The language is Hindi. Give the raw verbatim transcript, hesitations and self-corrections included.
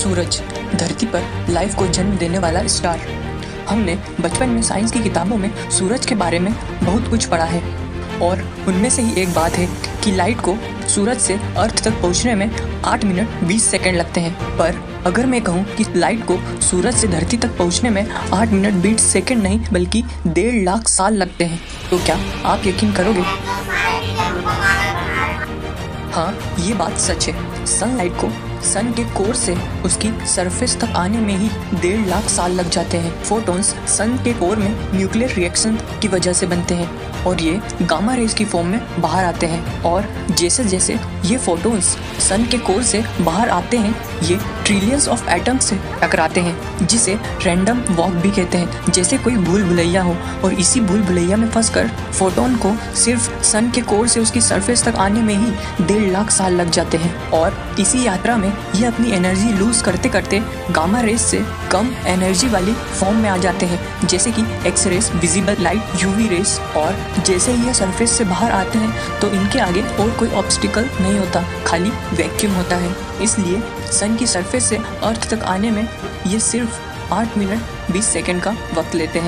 सूरज, धरती पर लाइफ को जन्म देने वाला स्टार। हमने बचपन में साइंस की किताबों में सूरज के बारे में बहुत कुछ पढ़ा है और उनमें से ही एक बात है कि लाइट को सूरज से अर्थ तक पहुंचने में आठ मिनट बीस सेकंड लगते हैं। पर अगर मैं कहूं कि लाइट को सूरज से धरती तक पहुंचने में आठ मिनट बीस सेकंड नहीं बल्कि डेढ़ लाख साल लगते हैं, तो क्या आप यकीन करोगे? हाँ, ये बात सच है। सनलाइट को सन के कोर से उसकी सरफेस तक आने में ही डेढ़ लाख साल लग जाते हैं। फोटॉन्स सन के कोर में न्यूक्लियर रिएक्शन की वजह से बनते हैं और ये गामा रेज की फॉर्म में बाहर आते हैं। और जैसे जैसे ये फोटॉन्स सन के कोर से बाहर आते हैं, ये ट्रिलियंस ऑफ एटम्स से टकराते हैं, जिसे रैंडम वॉक भी कहते हैं, जैसे कोई भूल भुलैया हो। और इसी भूल भुलैया में फंसकर फोटोन को सिर्फ सन के कोर से उसकी सरफेस तक आने में ही डेढ़ लाख साल लग जाते हैं। और इसी यात्रा में ये अपनी एनर्जी लूज करते करते गामा रेज से कम एनर्जी वाली फॉर्म में आ जाते हैं, जैसे कि X rays, visible light, UV rays. और जैसे ही ये सरफेस से बाहर आते हैं तो इनके आगे और कोई ऑब्स्टिकल नहीं होता, खाली वैक्यूम होता है। इसलिए सन की सरफेस से अर्थ तक आने में ये सिर्फ आठ मिनट बीस सेकंड का वक्त लेते हैं।